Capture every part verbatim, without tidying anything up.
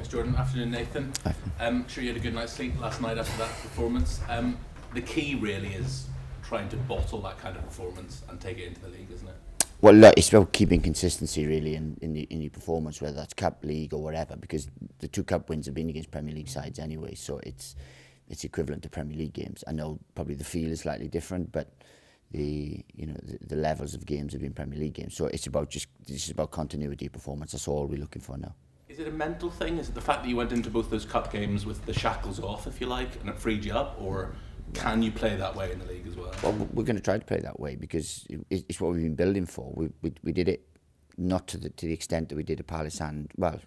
Thanks, Jordan. Afternoon, Nathan. Um, sure you had a good night's sleep last night after that performance. Um, the key really is trying to bottle that kind of performance and take it into the league, isn't it? Well, look, it's about keeping consistency really in, in, the, in the performance, whether that's cup, league or whatever, because the two cup wins have been against Premier League sides anyway, so it's it's equivalent to Premier League games. I know probably the feel is slightly different, but the you know the, the levels of games have been Premier League games, so it's about just this is about continuity of performance. That's all we're looking for now. Is it a mental thing? Is it the fact that you went into both those cup games with the shackles off, if you like, and it freed you up, or can you play that way in the league as well? Well, we're going to try to play that way because it's what we've been building for. We we, we did it not to the to the extent that we did at Palace, and well,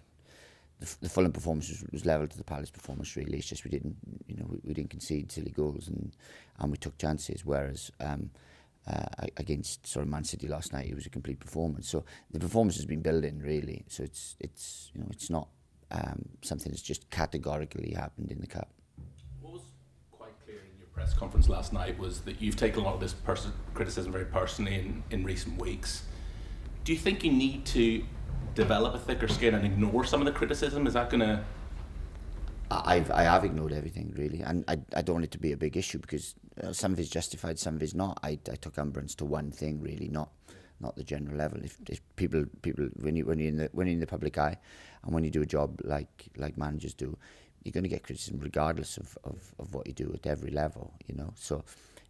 the, the Fulham performance was, was level to the Palace performance. Really, it's just we didn't you know we, we didn't concede silly goals and and we took chances. Whereas um, uh, against sort of Man City last night, it was a complete performance. So the performance has been building really. So it's it's you know it's not um, something that's just categorically happened in the cup. Press conference last night was that you've taken a lot of this person criticism very personally in, in recent weeks. Do you think you need to develop a thicker skin and ignore some of the criticism? Is that going to... I've, I have ignored everything, really, and I, I don't want it to be a big issue because uh, some of it's justified, some of it's not. I, I took umbrance to one thing, really, not not the general level. If, if people, people when, you, when, you're in the, when you're in the public eye and when you do a job like, like managers do, you're going to get criticism regardless of, of, of what you do at every level, you know. So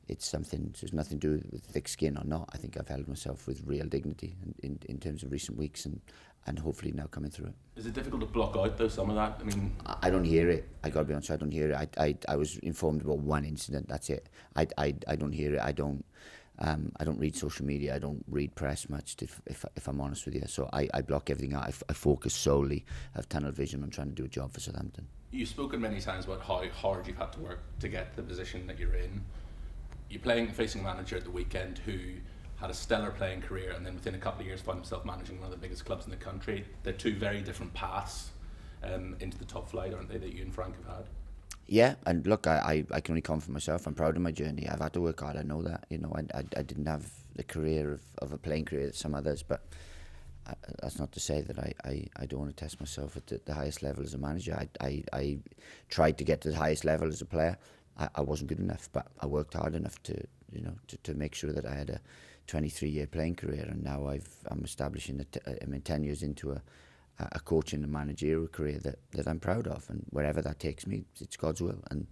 it's something, so there's nothing to do with thick skin or not. I think I've held myself with real dignity in, in, in terms of recent weeks and, and hopefully now coming through it. Is it difficult to block out, though, some of that? I mean, I, I don't hear it. I got to be honest, I don't hear it. I, I, I was informed about one incident, that's it. I, I, I don't hear it. I don't, um, I don't read social media. I don't read press much, if, if, if I'm honest with you. So I, I block everything out. I, f I focus solely, I have tunnel vision on trying to do a job for Southampton. You've spoken many times about how hard you've had to work to get the position that you're in. You're playing facing a manager at the weekend who had a stellar playing career and then within a couple of years found himself managing one of the biggest clubs in the country. They're two very different paths um, into the top flight, aren't they, that you and Frank have had? Yeah, and look, I, I, I can only come for myself. I'm proud of my journey. I've had to work hard, I know that. You know, I, I, I didn't have the career of, of a playing career that some others, but I, that's not to say that I, I, I don't want to test myself at the, the highest level as a manager. I, I, I tried to get to the highest level as a player. I, I wasn't good enough, but I worked hard enough to you know to, to make sure that I had a twenty-three year playing career, and now I've, I'm establishing a t I mean, ten years into a, a coaching and managerial career that, that I'm proud of, and wherever that takes me, it's God's will. And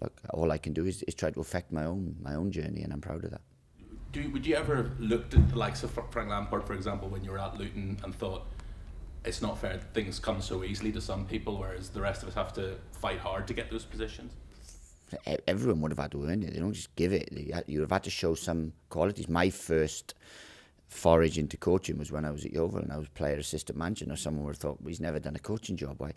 look, all I can do is, is try to affect my own my own journey, and I'm proud of that. Do, would you ever have looked at the likes of Frank Lampard, for example, when you were at Luton and thought, it's not fair that things come so easily to some people, whereas the rest of us have to fight hard to get those positions? Everyone would have had to earn it. They don't just give it. You would have had to show some qualities. My first forage into coaching was when I was at Yeovil and I was player assistant manager, and someone would have thought, well, he's never done a coaching job. Why?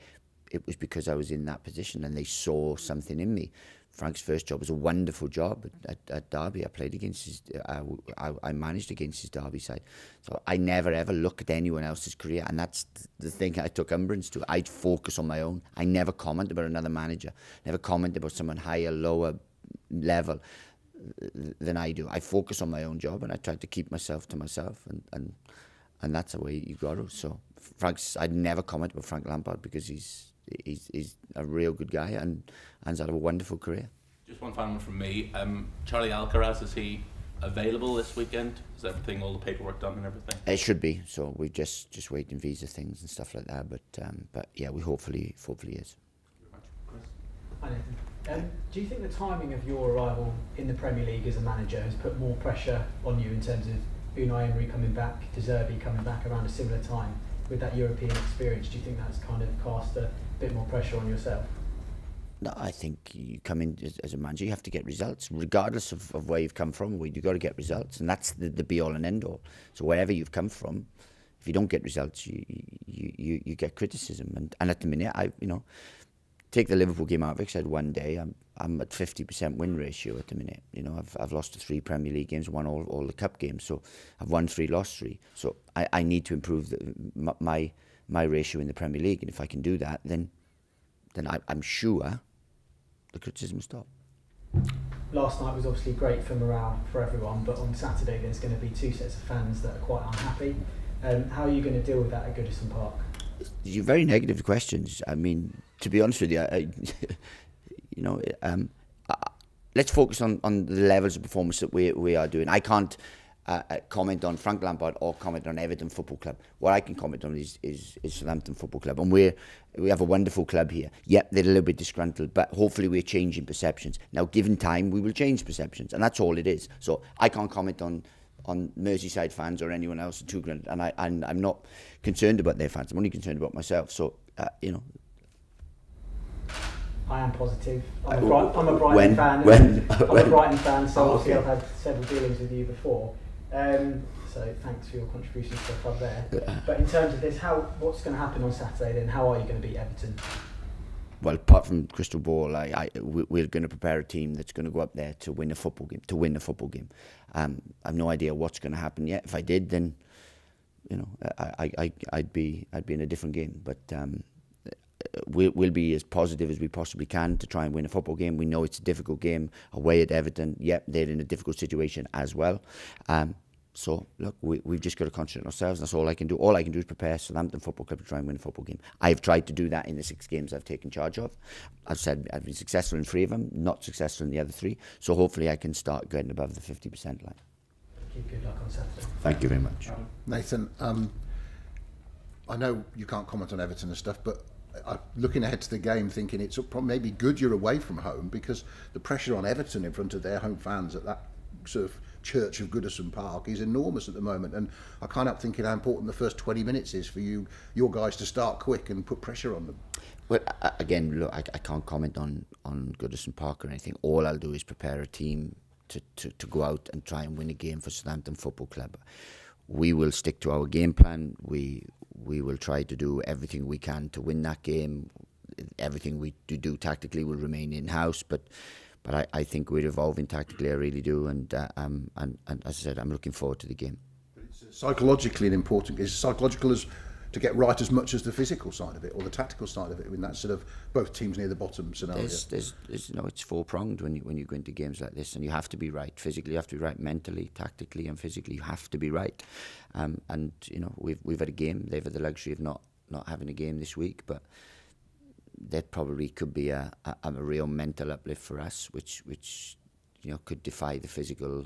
It was because I was in that position and they saw something in me. Frank's first job was a wonderful job at, at, at Derby. I played against his, uh, I, I managed against his Derby side. So I never ever look at anyone else's career, and that's the thing I took umbrance to. I'd focus on my own. I never comment about another manager, never comment about someone higher, lower level than I do. I focus on my own job and I tried to keep myself to myself, and, and, and that's the way you got to. So Frank's, I'd never comment about Frank Lampard because he's, He's, he's a real good guy and and's had a wonderful career. Just one final one from me. Um, Charlie Alcaraz, is he available this weekend? Is everything, all the paperwork done and everything? It should be. So we're just just waiting visa things and stuff like that. But um, but yeah, we hopefully hopefully is. Hi Nathan. Um, do you think the timing of your arrival in the Premier League as a manager has put more pressure on you in terms of Unai Emery coming back, De Zerbi coming back around a similar time with that European experience? Do you think that's kind of cast a bit more pressure on yourself? No, I think you come in as, as a manager, you have to get results, regardless of, of where you've come from. You've got to get results, and that's the, the be-all and end-all. So wherever you've come from, if you don't get results, you you, you, you get criticism. And, and at the minute, I you know, take the Liverpool game out of it, 'cause I had one day, I'm, I'm at fifty percent win ratio at the minute. You know, I've, I've lost three Premier League games, won all, all the cup games, so I've won three, lost three. So I, I need to improve the, my... my ratio in the Premier League, and if I can do that, then then I, I'm sure the criticism will stop. Last night was obviously great for morale for everyone, but on Saturday there's going to be two sets of fans that are quite unhappy. Um, how are you going to deal with that at Goodison Park? You're very negative questions. I mean, to be honest with you, I, I, you know, um, I, let's focus on, on the levels of performance that we, we are doing. I can't uh, comment on Frank Lampard or comment on Everton Football Club. What I can comment on is, is, is Southampton Football Club. And we're, we have a wonderful club here. Yep, they're a little bit disgruntled, but hopefully we're changing perceptions. Now, given time, we will change perceptions, and that's all it is. So I can't comment on on Merseyside fans or anyone else in England, and I and I'm not concerned about their fans. I'm only concerned about myself. So uh, you know, I am positive. I'm a, Bri I'm a Brighton when, fan. When, I'm when? a Brighton fan, so oh, obviously okay. I've had several dealings with you before. Um, so thanks for your contributions to the club there. Uh, but in terms of this, how what's going to happen on Saturday? Then how are you going to beat Everton? Well, apart from crystal ball, I, I, we're going to prepare a team that's going to go up there to win a football game. To win a football game, um, I've no idea what's going to happen yet. If I did, then you know, I, I, I'd be, I'd be in a different game. But um, we'll, we'll be as positive as we possibly can to try and win a football game. We know it's a difficult game away at Everton. Yep, they're in a difficult situation as well. Um, so look, we, we've just got to concentrate on ourselves. That's all I can do. All I can do is prepare Southampton Football Club to try and win a football game. I've tried to do that in the six games I've taken charge of. I've said I've been successful in three of them, not successful in the other three. So hopefully I can start getting above the fifty percent line. Keep good luck on Saturday. Thank you very much. Nathan, um, I know you can't comment on Everton and stuff, but I'm looking ahead to the game thinking it's maybe good you're away from home, because the pressure on Everton in front of their home fans at that sort of church of Goodison Park is enormous at the moment, and I can't help thinking how important the first twenty minutes is for you, your guys to start quick and put pressure on them. Well, again, look, I, I can't comment on on Goodison Park or anything. All I'll do is prepare a team to, to, to go out and try and win a game for Southampton Football Club. We will stick to our game plan. We we will try to do everything we can to win that game. Everything we do, do tactically will remain in-house, but But I, I think we're evolving tactically, I really do, and, uh, um, and and as I said, I'm looking forward to the game. It's psychologically an important, it's psychological as to get right as much as the physical side of it, or the tactical side of it, in that sort of both teams near the bottom scenario. There's, there's, there's, no, it's four-pronged when you, when you go into games like this, and you have to be right physically, you have to be right mentally, tactically and physically, you have to be right. Um, and, you know, we've, we've had a game, they've had the luxury of not, not having a game this week, but that probably could be a, a, a real mental uplift for us, which, which you know, could defy the physical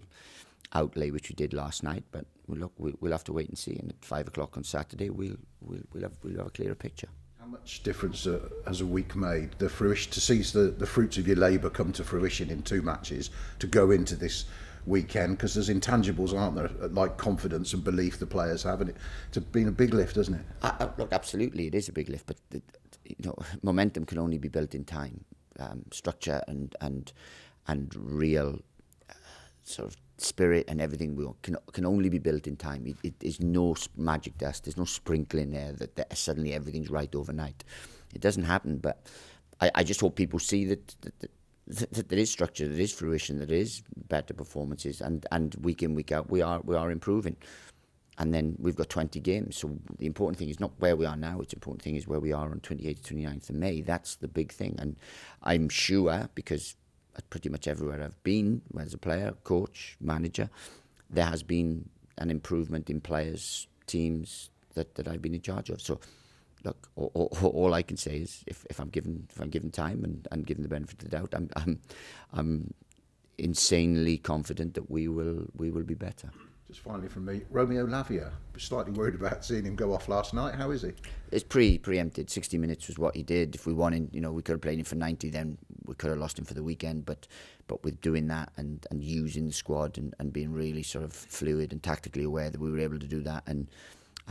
outlay which we did last night. But look, we'll, we'll have to wait and see. And at five o'clock on Saturday, we'll, we'll, we'll, have, we'll have a clearer picture. How much difference uh, has a week made? The fruition, to see the, the fruits of your labour come to fruition in two matches to go into this weekend, because there's intangibles, aren't there, like confidence and belief the players have, and it, it's been a big lift, isn't it? I, I, look, absolutely, it is a big lift, but the, you know, momentum can only be built in time. Um, structure and and and real uh, sort of spirit and everything we can can only be built in time. It, it is no magic dust. There's no sprinkling there that, that suddenly everything's right overnight. It doesn't happen. But I, I just hope people see that, that, that that there is structure, there is fruition, there is better performances, and, and week in, week out, we are we are improving. And then we've got twenty games, so the important thing is not where we are now, it's important thing is where we are on twenty-eighth, twenty-ninth of May. That's the big thing, and I'm sure, because pretty much everywhere I've been, as a player, coach, manager, there has been an improvement in players, teams that, that I've been in charge of. So look, all, all, all I can say is, if, if I'm given if I'm given time and, and given the benefit of the doubt, I'm, I'm I'm insanely confident that we will we will be better. Just finally from me, Romeo Lavia. Slightly worried about seeing him go off last night. How is he? It's pre preempted. sixty minutes was what he did. If we wanted, you know, we could have played him for ninety. Then we could have lost him for the weekend. But but with doing that and and using the squad and and being really sort of fluid and tactically aware, that we were able to do that and.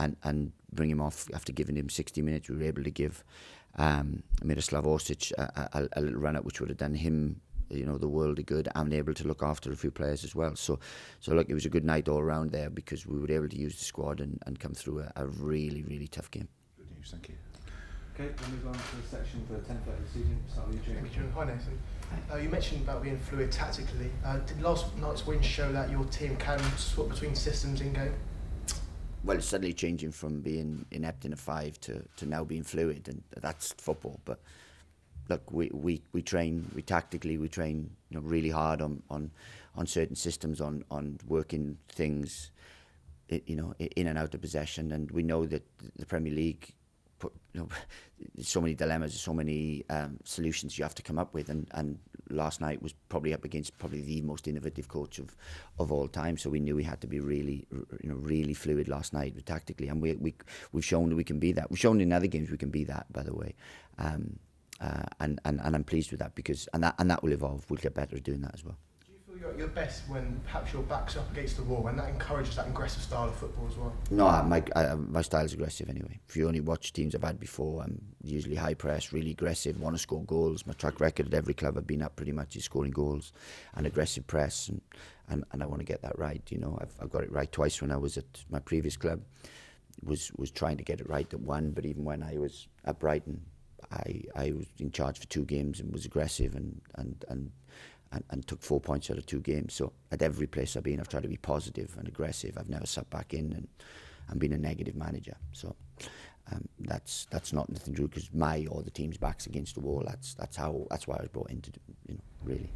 And, and bring him off after giving him sixty minutes. We were able to give um, Miroslav Orsic a, a, a little run-up, which would have done him, you know, the world of good. And able to look after a few players as well. So, so look, it was a good night all around there, because we were able to use the squad and, and come through a, a really, really tough game. Good news, thank you. Okay, we'll move on to the section for ten thirty this evening. Start with you, James. Hi, Nathan. Uh, you mentioned about being fluid tactically. Uh, did last night's win show that your team can swap between systems in game? Well, it's suddenly changing from being inept in a five to, to now being fluid, and that's football. But look, we, we, we train, we tactically, we train you know, really hard on, on, on certain systems, on, on working things, you know, in and out of possession. And we know that the Premier League put, you know, there's so many dilemmas, so many um, solutions you have to come up with, and, and last night was probably up against probably the most innovative coach of, of all time. So we knew we had to be really, you know, really fluid last night tactically, and we, we we've shown that we can be that. We've shown in other games we can be that, by the way. Um, uh, and, and and I'm pleased with that, because and that and that will evolve. We'll get better at doing that as well. You're at your best when perhaps your back's up against the wall, and that encourages that aggressive style of football as well. No, my I, my style's aggressive anyway. If you only watch teams I've had before, I'm usually high press, really aggressive, want to score goals. My track record at every club I've been at pretty much is scoring goals and aggressive press, and, and, and I want to get that right. You know, I've, I've got it right twice when I was at my previous club. Was was trying to get it right at one, but even when I was at Brighton, I I was in charge for two games and was aggressive and and and. And, and took four points out of two games. So at every place I've been, I've tried to be positive and aggressive. I've never sat back in and, and been a negative manager. So um, that's that's not Nathan Drew, because my or the team's back's against the wall. That's that's how that's why I was brought in to do, you know, really.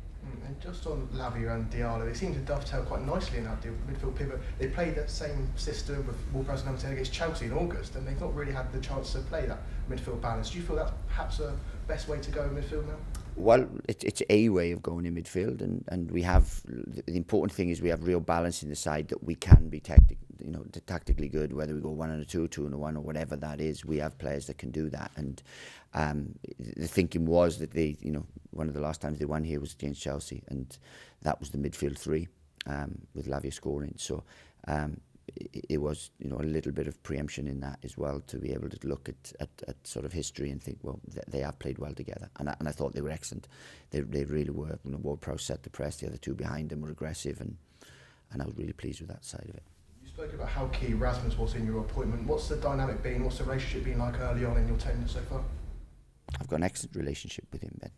And just on Lavia and Diallo, they seem to dovetail quite nicely in that deal, midfield pivot. They played that same system with Ward-Prowse number ten against Chelsea in August, and they've not really had the chance to play that midfield balance. Do you feel that's perhaps the best way to go in midfield now? Well, it, it's a way of going in midfield, and, and we have, the important thing is we have real balance in the side, that we can be tactic, you know, tactically good, whether we go one and a two, two and a one, or whatever that is. We have players that can do that, and um, the thinking was that they, you know, one of the last times they won here was against Chelsea, and that was the midfield three, um, with Lavia scoring. So um, it, it was, you know, a little bit of preemption in that as well, to be able to look at, at, at sort of history and think, well, th they have played well together, and I, and I thought they were excellent. They they really were. You know, Ward-Prowse set the press. The other two behind them were aggressive, and and I was really pleased with that side of it. You spoke about how key Rasmus was in your appointment. What's the dynamic been? What's the relationship been like early on in your tenure so far? I've got an excellent relationship with him, Ben.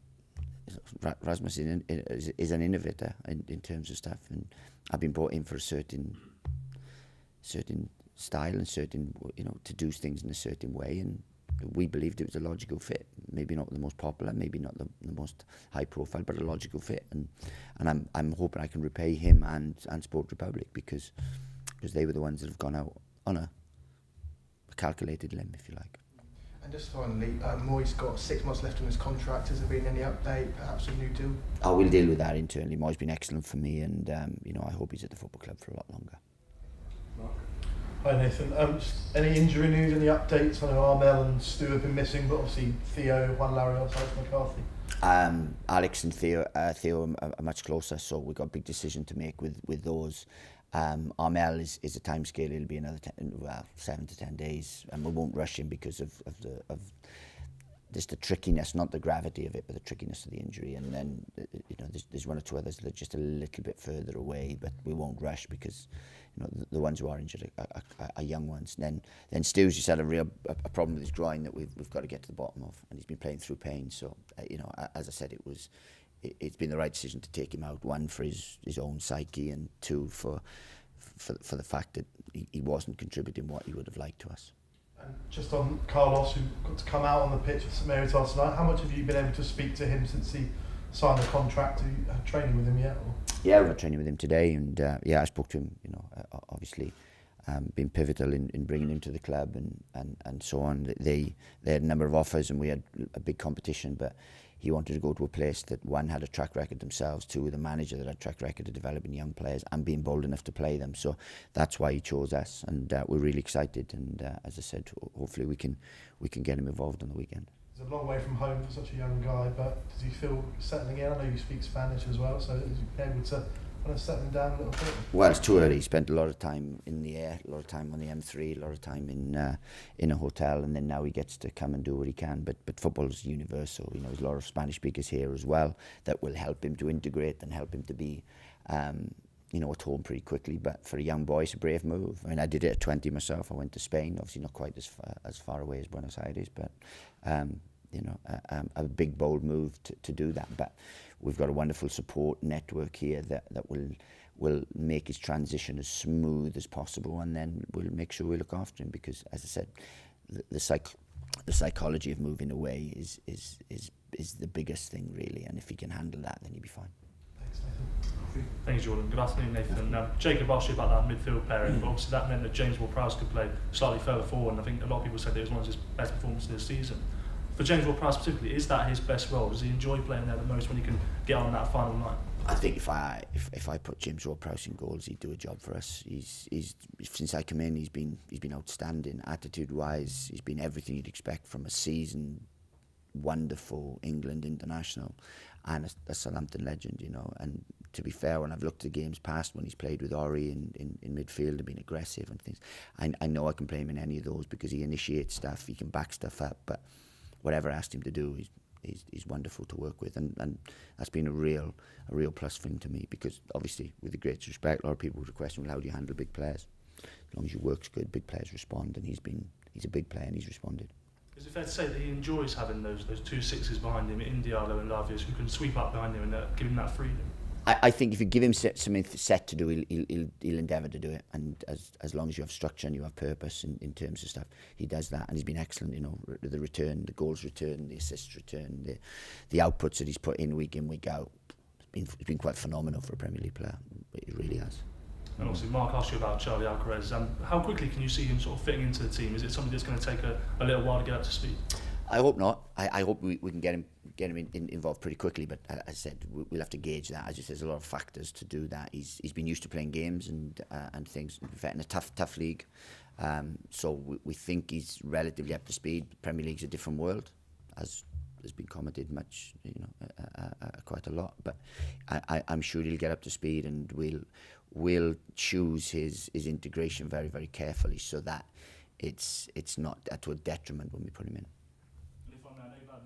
Rasmus is an innovator in, in terms of stuff, and I've been brought in for a certain certain style and certain, you know, to do things in a certain way, and we believed it was a logical fit. Maybe not the most popular, maybe not the, the most high profile, but a logical fit, and and I'm I'm hoping I can repay him and and Sport Republic, because because they were the ones that have gone out on a, a calculated limb, if you like. And just finally, uh, Moyes got six months left on his contract. Has there been any update, perhaps a new deal? I will deal with that internally. Moyes has been excellent for me, and um, you know, I hope he's at the football club for a lot longer. Mark. Hi Nathan. Um, just any injury news, any updates? I know Armel and Stu have been missing, but obviously Theo, Juan Larios, Alex McCarthy. Um, Alex and Theo, uh, Theo are, are much closer, so we've got a big decision to make with with those. Um, Armel is, is a time scale. It'll be another ten, well, seven to ten days, and we won't rush him because of, of the of just the trickiness, not the gravity of it, but the trickiness of the injury. And then, you know, there's, there's one or two others that are just a little bit further away, but we won't rush, because you know the, the ones who are injured are, are, are young ones. And then then Stu's just had a real a problem with his groin that we've we've got to get to the bottom of, and he's been playing through pain. So uh, you know, as I said, it was. It's been the right decision to take him out, one for his his own psyche, and two for for, for the fact that he, he wasn't contributing what he would have liked to us. And just on Carlos, who got to come out on the pitch with St Mary's last night, how much have you been able to speak to him since he signed the contract? Have you had training with him yet? Or? Yeah, we're training with him today, and uh, yeah, I spoke to him. You know, uh, obviously. Um, been pivotal in, in bringing him to the club, and, and, and so on. They they had a number of offers, and we had a big competition, but he wanted to go to a place that, one, had a track record themselves, two, with a manager that had a track record of developing young players and being bold enough to play them. So that's why he chose us, and uh, we're really excited, and uh, as I said, hopefully we can we can get him involved on the weekend. It's a long way from home for such a young guy, but does he feel settling in? I know you speak Spanish as well, so is he able to settling down a little bit? Well, it's too early. He spent a lot of time in the air, a lot of time on the M three, a lot of time in uh, in a hotel, and then now he gets to come and do what he can. But but football is universal. You know, there's a lot of Spanish speakers here as well that will help him to integrate and help him to be, um, you know, at home pretty quickly. But for a young boy, it's a brave move. I mean, I did it at twenty myself. I went to Spain, obviously not quite as far, as far away as Buenos Aires, but. Um, You know, a, um, a big bold move to, to do that, but we've got a wonderful support network here that that will will make his transition as smooth as possible, and then we'll make sure we look after him, because, as I said, the, the psych the psychology of moving away is is is is the biggest thing really, and if he can handle that, then he'll be fine. Thanks, Nathan. Thanks, Jordan. Good afternoon, Nathan. Um, Jacob asked you about that midfield pairing, but obviously that meant that James Ward-Prowse could play slightly further forward, and I think a lot of people said that it was one of his best performances this season. For James Ward-Prowse specifically, is that his best role? Does he enjoy playing there the most when he can get on that final line? I think if I if, if I put James Ward-Prowse in goals, he'd do a job for us. He's he's since I come in, he's been he's been outstanding attitude-wise. He's been everything you'd expect from a seasoned, wonderful England international, and a, a Southampton legend, you know. And to be fair, when I've looked at the games past when he's played with Ori in, in, in midfield and been aggressive and things, I, I know I can play him in any of those because he initiates stuff, he can back stuff up, but whatever I asked him to do, he's, he's, he's wonderful to work with, and, and that's been a real a real plus thing to me, because obviously, with the greatest respect, a lot of people would question, well, how do you handle big players? As long as your work's good, big players respond, and he's been he's a big player and he's responded. Is it fair to say that he enjoys having those those two sixes behind him in Diallo and Lavias who can sweep up behind him and uh, give him that freedom? I, I think if you give him set, something set to do, he'll, he'll, he'll, he'll endeavour to do it, and as as long as you have structure and you have purpose in, in terms of stuff, he does that, and he's been excellent. You know, the return, the goals return, the assists return, the the outputs that he's put in week in week out, it's been it's been quite phenomenal for a Premier League player. It really has. And obviously, Mark asked you about Charlie Alcaraz. Um, how quickly can you see him sort of fitting into the team? Is it something that's going to take a, a little while to get up to speed? I hope not. I, I hope we, we can get him get him in, in, involved pretty quickly. But as I said, we, we'll have to gauge that. As you said, there's a lot of factors to do that. He's he's been used to playing games and uh, and things in a tough tough league. Um, so we, we think he's relatively up to speed. The Premier League's a different world, as has been commented much, you know, uh, uh, uh, quite a lot. But I, I, I'm sure he'll get up to speed, and we'll will choose his his integration very very carefully so that it's it's not to a detriment when we put him in.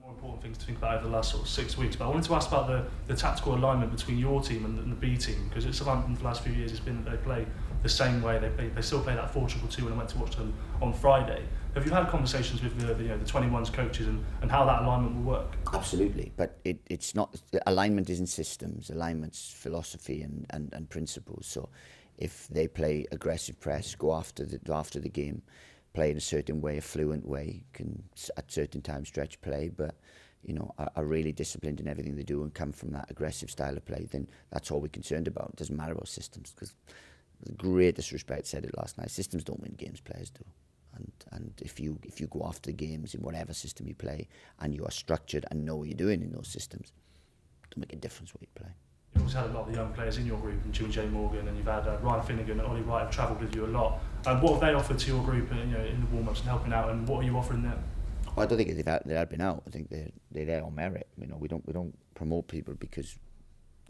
More important things to think about over the last sort of six weeks, but I wanted to ask about the, the tactical alignment between your team and the, and the B team, because it's Southampton for the last few years has been that they play the same way. They play, they still play that four triple two when I went to watch them on Friday. Have you had conversations with the, the, you know, the twenty-ones coaches and, and how that alignment will work? Absolutely, but it, it's not, alignment isn't systems, alignment's philosophy and, and, and principles. So if they play aggressive press, go after the, after the game, play in a certain way, a fluent way, can at certain times stretch play, but you know, are, are really disciplined in everything they do and come from that aggressive style of play, then that's all we're concerned about. It doesn't matter about systems, because the greatest respect said it last night, systems don't win games, players do. And and if you if you go after games in whatever system you play and you are structured and know what you're doing in those systems, it don't make a difference what you play. You've always had a lot of the young players in your group, and Jim J. Morgan, and you've had uh, Ryan Finnegan and Ollie Wright have travelled with you a lot. Um, what have they offered to your group in, you know, in the warm-ups and helping out, and what are you offering them? Well, I don't think they've, they're helping out. I think they're, they're there on merit. You know, we don't we don't promote people because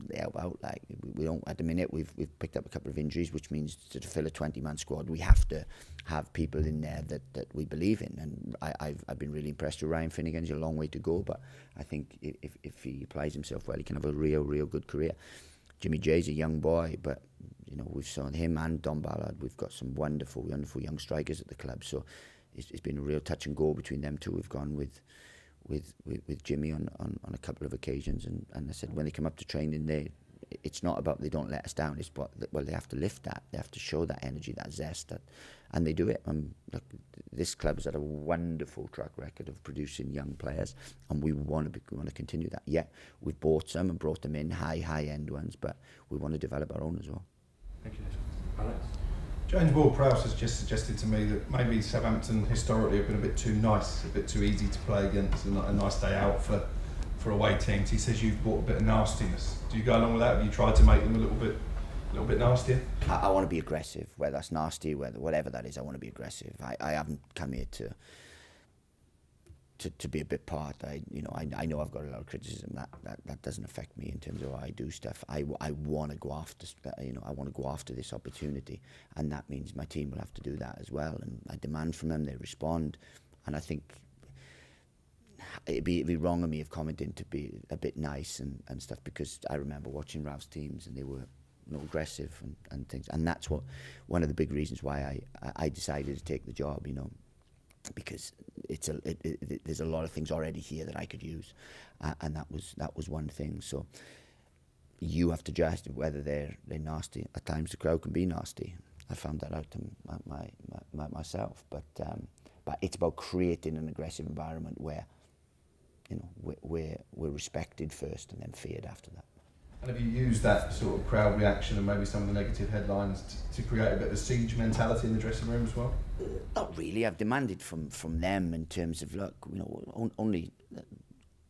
they help out. Like we don't at the minute. We've we've picked up a couple of injuries, which means to fill a twenty-man squad, we have to have people in there that, that we believe in. And I, I've I've been really impressed with Ryan Finnegan. He's a long way to go, but I think if if he applies himself well, he can have a real real good career. Jimmy J's a young boy, but you know, we've signed him and Don Ballard. We've got some wonderful, wonderful young strikers at the club. So it's, it's been a real touch and go between them two. We've gone with, with, with, with Jimmy on, on, on a couple of occasions, and, and I said when they come up to training, they, it's not about they don't let us down. It's what well they have to lift that. They have to show that energy, that zest, that, and they do it. And look, this club has had a wonderful track record of producing young players, and we want to be, we want to continue that. Yeah, we've bought some and brought them in, high high end ones, but we want to develop our own as well. Thank you, Alex. James Ward-Prowse has just suggested to me that maybe Southampton historically have been a bit too nice, a bit too easy to play against, and not a nice day out for, for away teams. He says you've brought a bit of nastiness. Do you go along with that? Have you tried to make them a little bit, a little bit nastier? I, I want to be aggressive, whether that's nasty, whether whatever that is. I want to be aggressive. I, I haven't come here to. To, to be a bit part, I you know I, I know I've got a lot of criticism that, that that doesn't affect me in terms of how I do stuff. I, I want to go after you know I want to go after this opportunity, and that means my team will have to do that as well. And I demand from them they respond, and I think it'd be, it'd be wrong of me of commenting to be a bit nice and, and stuff, because I remember watching Ralph's teams and they were you know, aggressive and, and things, and that's what one of the big reasons why I I decided to take the job. You know. Because it's a it, it, there's a lot of things already here that I could use, uh, and that was that was one thing. So you have to judge whether they're they're nasty. At times the crowd can be nasty. I found that out my, my, my myself. But um, but it's about creating an aggressive environment where you know we're, we're we're respected first and then feared after that. And have you used that sort of crowd reaction and maybe some of the negative headlines to, to create a bit of a siege mentality in the dressing room as well? Uh, not really. I've demanded from, from them in terms of, look, you know, on, only uh,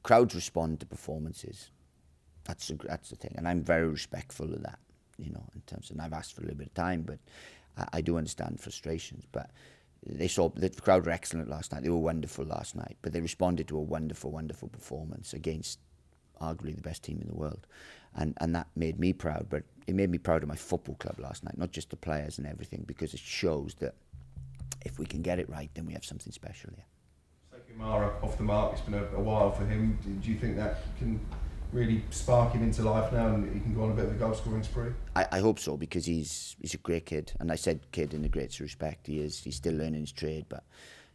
crowds respond to performances. That's the, that's the thing. And I'm very respectful of that, you know, in terms of, and I've asked for a little bit of time, but I, I do understand frustrations. But they saw, the crowd were excellent last night. They were wonderful last night, but they responded to a wonderful, wonderful performance against arguably the best team in the world. And, and that made me proud, but it made me proud of my football club last night, not just the players and everything, because it shows that if we can get it right, then we have something special here. Sékou Mara off the mark, it's been a, a while for him. Do, do you think that can really spark him into life now and he can go on a bit of a goal-scoring spree? I, I hope so, because he's he's a great kid, and I said kid in the greatest respect. He is, he's still learning his trade, but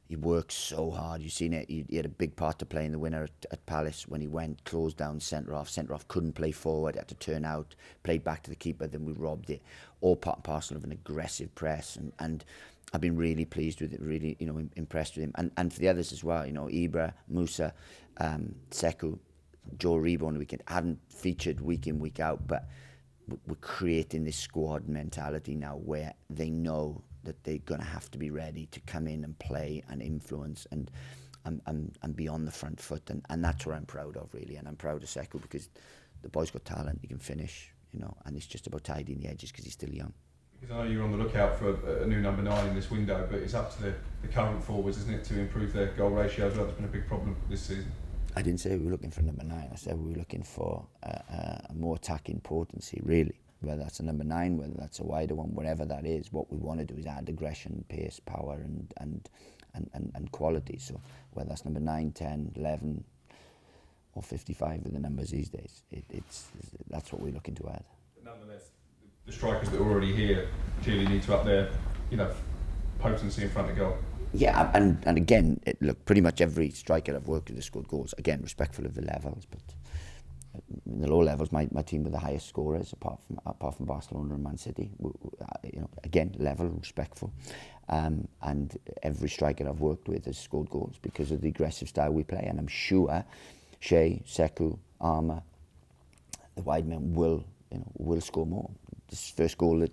he works so hard. You've seen it. He, he had a big part to play in the winner at, at Palace when he went, closed down centre-off. Centre-off couldn't play forward, had to turn out, played back to the keeper, then we robbed it. All part and parcel of an aggressive press, and, and I've been really pleased with it, really, you know, impressed with him. And, and for the others as well, you know, Ibra, Moussa, um, Sekou, Joe Rebo on the weekend, hadn't featured week in, week out, but we're creating this squad mentality now where they know that they're going to have to be ready to come in and play and influence and and, and, and be on the front foot. And, and that's what I'm proud of, really. And I'm proud of Sekou because the boy's got talent, he can finish, you know, and it's just about tidying the edges because he's still young. Because I know you're on the lookout for a, a new number nine in this window, but it's up to the, the current forwards, isn't it, to improve their goal ratio as well? That's been a big problem this season. I didn't say we were looking for a number nine. I said we were looking for a, a more attacking potency, really. Whether that's a number nine, whether that's a wider one, whatever that is, what we want to do is add aggression, pace, power, and and and, and, and quality. So whether that's number nine, ten, eleven, or fifty-five are the numbers these days. It, it's that's what we're looking to add. But nonetheless, the strikers that are already here clearly need to up their, you know, potency in front of goal. Yeah, and and again, it, look, pretty much every striker I've worked with has scored goals. Again, respectful of the levels, but in the low levels, my, my team were the highest scorers, apart from apart from Barcelona and Man City. We, we, you know, again, level, respectful, um, and every striker I've worked with has scored goals because of the aggressive style we play. And I'm sure Shea, Sekou, Armour, the wide men will, you know, will score more. This first goal that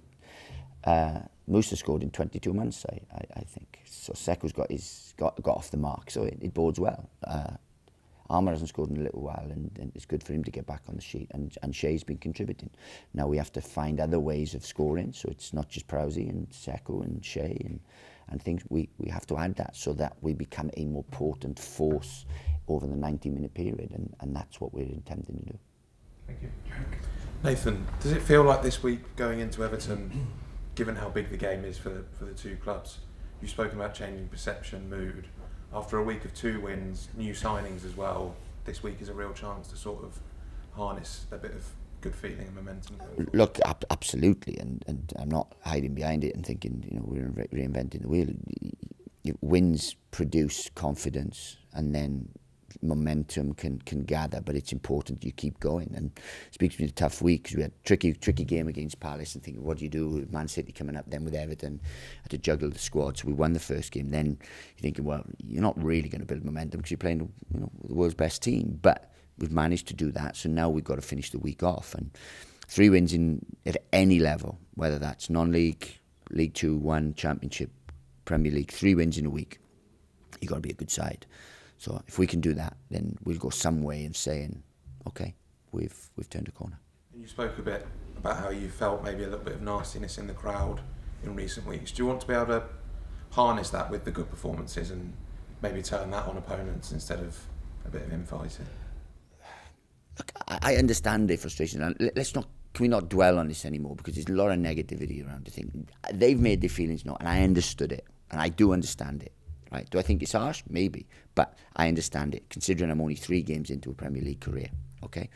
Uh, Moussa scored in twenty-two months, I, I, I think. So Sekou's got his got got off the mark, so it, it bodes well. Uh, Armour hasn't scored in a little while, and, and it's good for him to get back on the sheet. And and Shea's been contributing. Now we have to find other ways of scoring, so it's not just Prowse and Sekou and Shea and and things. We we have to add that so that we become a more potent force over the ninety-minute period, and and that's what we're intending to do. Thank you, Nathan. Does it feel like this week going into Everton? Given how big the game is for the, for the two clubs, you've spoken about changing perception, mood. After a week of two wins, new signings as well, this week is a real chance to sort of harness a bit of good feeling and momentum. Look, ab absolutely, and, and I'm not hiding behind it and thinking, you know, we're re reinventing the wheel. Wins produce confidence, and then momentum can can gather, but it's important you keep going. And it speaks to me, a tough week because we had a tricky tricky game against Palace, and thinking, what do you do with Man City coming up, then with Everton? I had to juggle the squad, so we won the first game. Then you're thinking, well, you're not really going to build momentum because you're playing, you know, the world's best team, but we've managed to do that. So now we've got to finish the week off, and three wins in at any level, whether that's non-league, League Two, One, Championship, Premier League, three wins in a week, you've got to be a good side. So if we can do that, then we'll go some way of saying, okay, we've we've turned a corner. And you spoke a bit about how you felt maybe a little bit of nastiness in the crowd in recent weeks. Do you want to be able to harness that with the good performances and maybe turn that on opponents instead of a bit of infighting? Look, I understand their frustration. Let's not, can we not dwell on this anymore, because there's a lot of negativity around the thing. They've made their feelings known, and I understood it, and I do understand it. Right. Do I think it's harsh? Maybe. But I understand it, considering I'm only three games into a Premier League career. Okay?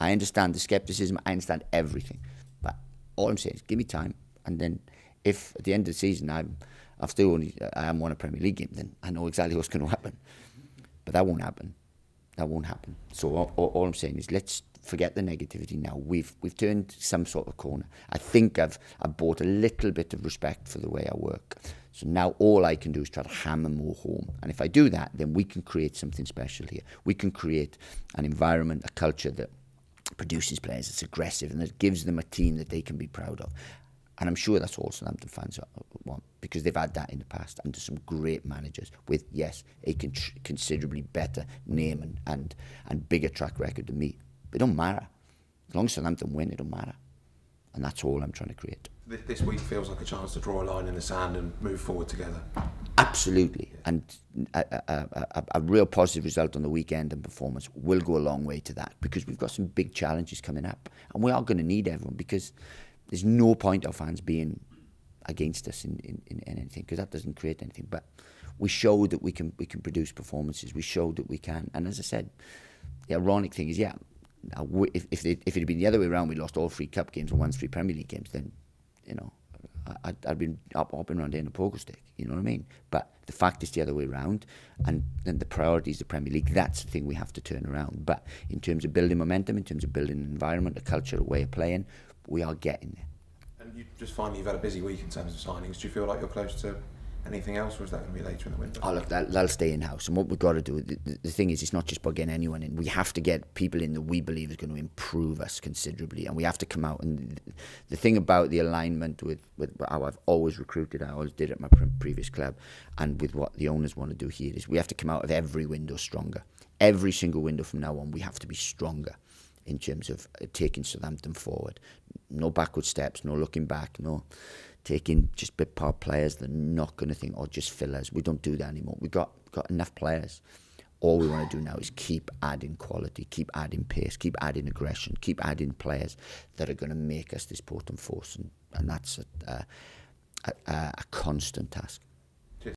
I understand the scepticism. I understand everything. But all I'm saying is give me time. And then if at the end of the season I'm, I've still only, I haven't won a Premier League game, then I know exactly what's going to happen. But that won't happen. That won't happen. So all, all, all I'm saying is let's forget the negativity now. We've, we've turned some sort of corner. I think I've, I've bought a little bit of respect for the way I work. So now all I can do is try to hammer more home. And if I do that, then we can create something special here. We can create an environment, a culture that produces players that's aggressive and that gives them a team that they can be proud of. And I'm sure that's all Southampton fans want, because they've had that in the past under some great managers with, yes, a con considerably better name and, and, and bigger track record than me. But it don't matter. As long as Southampton win, it don't matter. And that's all I'm trying to create. This week feels like a chance to draw a line in the sand and move forward together. Absolutely. Yeah. And a, a, a, a real positive result on the weekend and performance will go a long way to that, because we've got some big challenges coming up. And we are going to need everyone, because there's no point our fans being against us in, in, in anything, because that doesn't create anything. But we showed that we can, we can produce performances. We showed that we can. And as I said, the ironic thing is, yeah, if, if, it, if it had been the other way around, we lost all three Cup games and won three Premier League games, then, you know, I'd, I'd been up, hopping around in a poker stick, you know what I mean? But the fact is the other way around, and then the priority is the Premier League. That's the thing we have to turn around. But in terms of building momentum, in terms of building an environment, a culture, a way of playing, we are getting there. And you just finally, you've had a busy week in terms of signings. Do you feel like you're close to anything else, or is that going to be later in the window? Oh, look, that, that'll stay in-house. And what we've got to do, the, the thing is, it's not just about getting anyone in. We have to get people in that we believe is going to improve us considerably. And we have to come out. And the, the thing about the alignment with, with how I've always recruited, how I always did at my previous club, and with what the owners want to do here, is we have to come out of every window stronger. Every single window from now on, we have to be stronger in terms of taking Southampton forward. No backward steps, no looking back, no taking just bit part players that are not going to think, or just fillers. We don't do that anymore. We've got, got enough players. All we want to do now is keep adding quality, keep adding pace, keep adding aggression, keep adding players that are going to make us this potent force. And, and that's a, a, a, a constant task.